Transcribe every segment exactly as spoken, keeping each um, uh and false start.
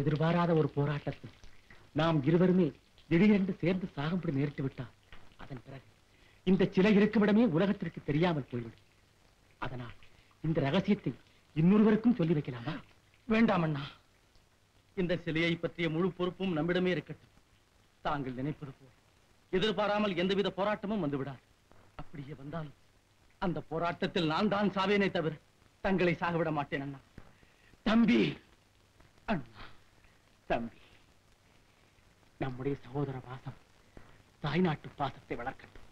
எதிர்பாராத ஒரு போராட்டத்தில் நாம் இருவருமே திடீரென்று சேர்ந்து சாகும்படி நேரிட்டு விட்டார். அதன் பிறகு இந்த சிலை இருக்குமிடமே உலகத்திற்கு தெரியாமல் போய்விடும். அதனால் இந்த ரகசியத்தை இன்னொருவருக்கும் சொல்லி வைக்கலாமா? வேண்டாம் அண்ணா, இந்த சிலையை பற்றிய முழு பொறுப்பும் நம்மிடமே இருக்கட்டும். தாங்கள் நினைப்பது போல் எதிர்பாராமல் எந்தவித போராட்டமும் வந்துவிடாது. அப்படியே வந்தாலும் அந்த போராட்டத்தில் நான் தான் சாவேனே தவிர தங்களை சாகவிட மாட்டேன் அண்ணா. தம்பி அண்ணா, தம்பி, நம்முடைய சகோதர பாசம் தாய்நாட்டு பாசத்தை வளர்க்கட்டும்.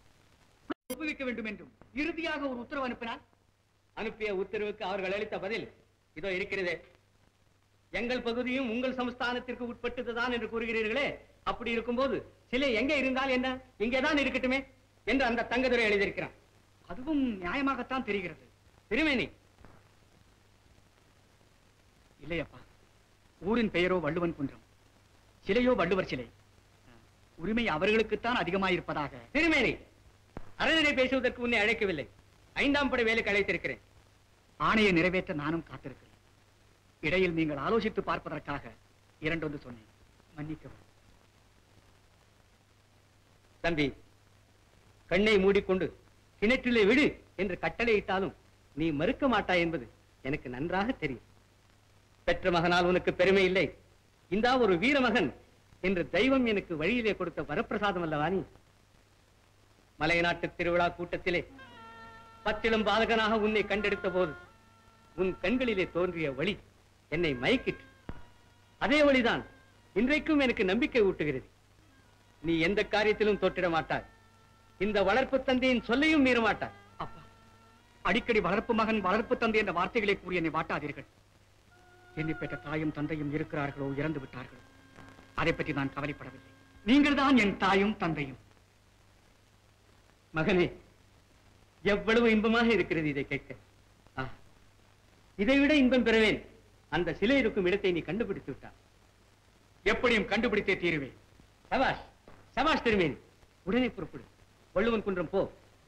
ஒப்புவிக்க வேண்டும் என்றும் இறுதியாக ஒரு உத்தரவு அனுப்பினார். அனுப்பிய உத்தரவுக்கு அவர்கள் அளித்த பதில் இதோ இருக்கிறதே. எங்கள் பகுதியும் உங்கள் சமஸ்தானத்திற்கு உட்பட்டதுதான் என்று கூறுகிறீர்களே, அப்படி இருக்கும்போது சிலை எங்க இருந்தால் என்ன, இங்கேதான் இருக்கட்டுமே என்று அந்த தங்கதுரை எழுதியிருக்கிறான். அதுவும் நியாயமாகத்தான் தெரிகிறது. திருமேனி இல்லையப்பா, ஊரின் பெயரோ வள்ளுவன் குன்றம், சிலையோ வள்ளுவர் சிலை. உரிமை அவர்களுக்குத்தான் அதிகமாயிருப்பதாக. திருமேனி, அறநிலை பேசுவதற்கு உன்னை அழைக்கவில்லை, ஐந்தாம் படை வேலைக்கு அழைத்திருக்கிறேன். ஆணையை நிறைவேற்ற நானும் காத்திருக்கிறேன். இடையில் நீங்கள் ஆலோசித்து பார்ப்பதற்காக இரண்டொன்று சொன்னேன், மன்னிக்கவும். தம்பி, கண்ணை மூடிக்கொண்டு கிணற்றிலே விடு என்று கட்டளையிட்டாலும் நீ மறுக்க மாட்டாய் என்பது எனக்கு நன்றாக தெரியும். பெற்ற மகனால் உனக்கு பெருமை இல்லை, இந்தா ஒரு வீரமகன் என்று தெய்வம் எனக்கு வழியிலே கொடுத்த வரப்பிரசாதம் அல்லவாணி. மலைநாட்டு திருவிழா கூட்டத்திலே பத்திலும் பாலகனாக உன்னை கண்டெடுத்த போது உன் கண்களிலே தோன்றிய வழி என்னை மயக்கிற்று. அதே வழிதான் இன்றைக்கும் எனக்கு நம்பிக்கை ஊட்டுகிறது. நீ எந்த காரியத்திலும் தோற்றிட மாட்டாய், இந்த வளர்ப்பு தந்தையின் சொல்லையும் மீறமாட்டாய். அப்பா, அடிக்கடி வளர்ப்பு மகன் வளர்ப்பு தந்தை என்ற வார்த்தைகளை கூறி என்னை வாட்டாதீர்கள். என்னை பெற்ற தாயும் தந்தையும் இருக்கிறார்களோ, இறந்து விட்டார்களோ, அதை பற்றி நான் கவலைப்படவில்லை. நீங்கள் தான் என் தாயும் தந்தையும். மகனே, எவ்வளவு இன்பமாக இருக்கிறது இதை கேட்க. இதைவிட இன்பம் பெறுவேன். அந்த சிலை இருக்கும் இடத்தை நீ கண்டுபிடித்து விட்டாய். எப்படியும் கண்டுபிடித்தே தீருவேன். சபாஷ், சபாஷ் திருமேனி, உடனே புறப்படு. வள்ளுவன் குன்றம் போ,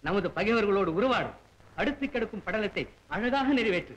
நமது பகைவர்களோடு உருவாடும். அடுத்து கிடக்கும் படலத்தை அழகாக நிறைவேற்று.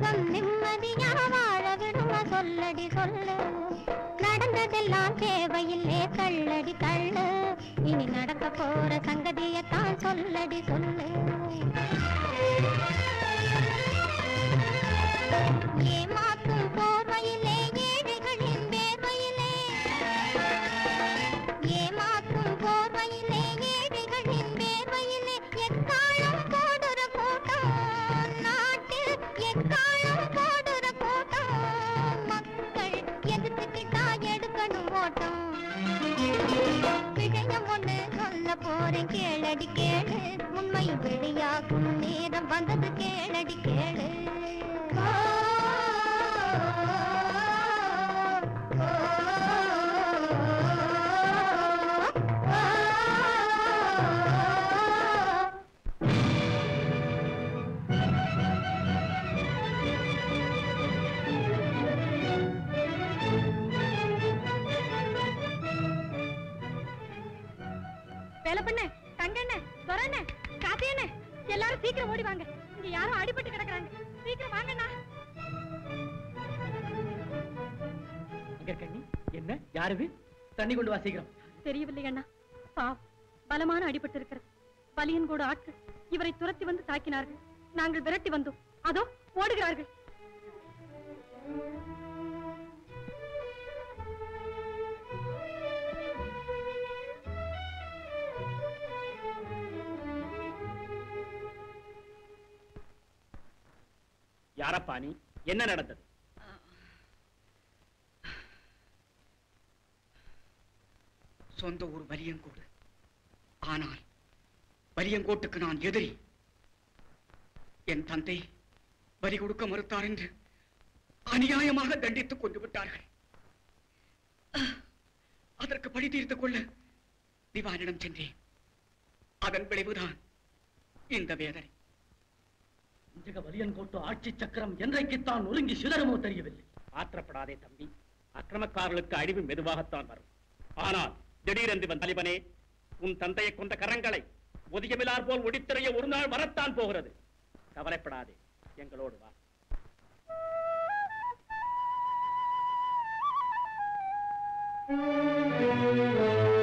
உலகம் நிம்மதியா வாழ விடும சொல்லடி சொல்லு. நடந்ததெல்லாம் தேவையில்லே கள்ளடி கள்ளு, இனி நடக்க போற சங்கதியத்தான் சொல்லடி சொல்லு. ஏமாக்கும் போர்வையிலே ஏழைகளின் வேர்வையிலே, ஏமாக்கும் போர்வையிலே ஏழைகளின் வேர்வையிலே எக்காலம் போடுற கூட்டம் நாட்டில், எக்காலம் போடுற கூட்டம் மக்கள் எதிர்த்துக்கிட்டா எடுக்கணும் ஓட்டம். விடயம் ஒன்று சொல்ல போறேன் கேளடி கேளு, உண்மை வெளியாகும் நேரம் வந்தது கேளடி கேளு. வேலப்பண்ணே, தங்கண்ணே, துரைண்ணே, காத்தியண்ணே, எல்லாரும் சீக்கிரம் ஓடி வாங்க. இங்க யாரும் அடிபட்டு கிடக்குறாங்க, சீக்கிரம் வாங்கண்ணா. என்ன யாரு தண்ணி கொண்டு வா சீக்கிரம். தெரியவில்லை அண்ணா, பாவம் பலமான அடிபட்டு இருக்கிறது. பலியின் கூட ஆட்கள் இவரை துரத்தி வந்து தாக்கினார்கள். நாங்கள் விரட்டி வந்தோம், அதோ ஓடுகிறார்கள். யாரப்பா நீ, என்ன நடந்தது? சொந்த ஊர் வலியங்கோடு, ஆனால் வலியங்கோட்டுக்கு நான் எதிரி. என் தந்தை பலி கொடுக்க மறுத்தார் என்று அநியாயமாக தண்டித்துக் கொண்டு விட்டார்கள். அதற்கு பழி தீர்த்துக் கொள்ள திவானிடம் சென்றேன். அதன் விளைவுதான் இந்த வேதனை. வலியன்கோட்டு ஆட்சி சக்கரம் என்றைக்குத்தான் ஒழுங்கி சிதறமோ தெரியவில்லை. ஆற்றப்படாதே தம்பி, அக்கிரமக்காரர்களுக்கு அழிவு மெதுவாகத்தான் வரும். ஆனால் திடீரென்று வந்த தலைவனே, உன் தந்தையை கொண்ட கரங்களை ஒதியமிலார் போல் ஒடித்திரைய ஒரு நாள் வரத்தான் போகிறது. கவலைப்படாதே, எங்களோடு வா. Thank you.